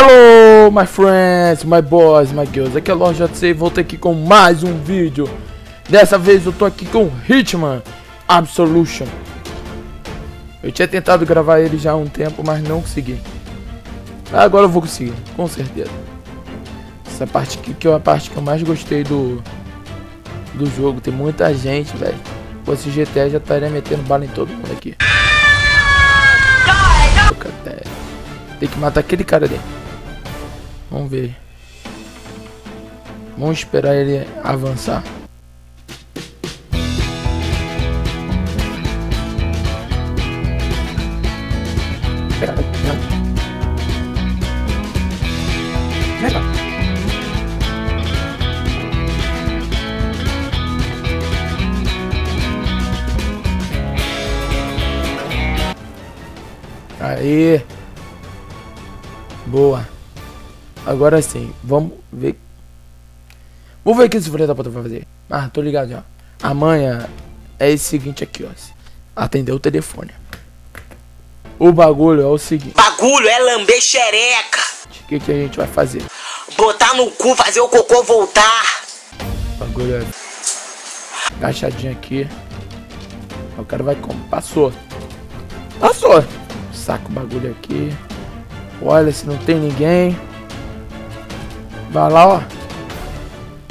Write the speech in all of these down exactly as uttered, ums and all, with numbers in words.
Hello, my friends, my boys, my girls. Aqui é Lord Jc, voltei aqui com mais um vídeo. Dessa vez eu tô aqui com Hitman Absolution. Eu tinha tentado gravar ele já há um tempo, mas não consegui. Agora eu vou conseguir, com certeza. Essa parte aqui que é a parte que eu mais gostei do, do jogo. Tem muita gente, velho. Esse G T A já estaria metendo bala em todo mundo aqui. Tem que matar aquele cara ali. Vamos ver. Vamos esperar ele avançar. Aí. Boa. Agora sim, vamos ver. Vamos ver o que esse filho da puta vai fazer. Ah, tô ligado já. Amanhã é esse seguinte aqui, ó. Atender o telefone. O bagulho é o seguinte. Bagulho é lamber xereca. O que que a gente vai fazer? Botar no cu, fazer o cocô voltar. Bagulho é... agachadinho aqui. O cara vai como? Passou. Passou. Saca o bagulho aqui. Olha se não tem ninguém. Vai lá, ó.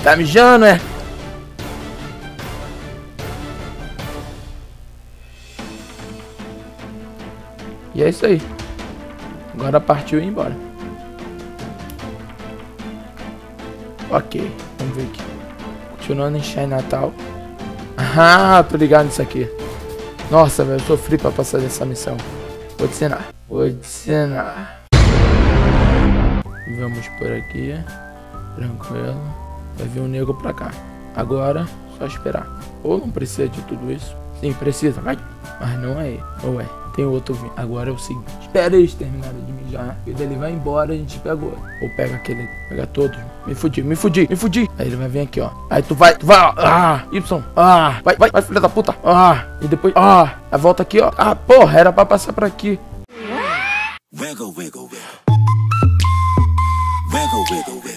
Tá mijando, é? E é isso aí. Agora partiu e ir embora. Ok, vamos ver aqui. Continuando em Shine Natal. Ah, tô ligado nisso aqui. Nossa, velho, eu sofri pra passar dessa missão. Vou te ensinar. Vou te ensinar. Vamos por aqui, tranquilo. Vai vir um nego pra cá. Agora, só esperar. Ou não precisa de tudo isso. Sim, precisa, vai. Mas não é ele. Ou é, tem outro vindo. Agora é o seguinte. Espera eles terminarem de mijar. E daí ele vai embora, a gente pega outro. Ou pega aquele, pega todos. Me fudi, me fudi, me fudi. Aí ele vai vir aqui, ó. Aí tu vai, tu vai, ó. Ah, Y, ah, vai, vai, vai, filha da puta. Ah, e depois, ah, a volta aqui, ó. Ah, porra, era pra passar pra aqui. Viggo, Viggo, Viggo. Wiggle, wiggle, wiggle.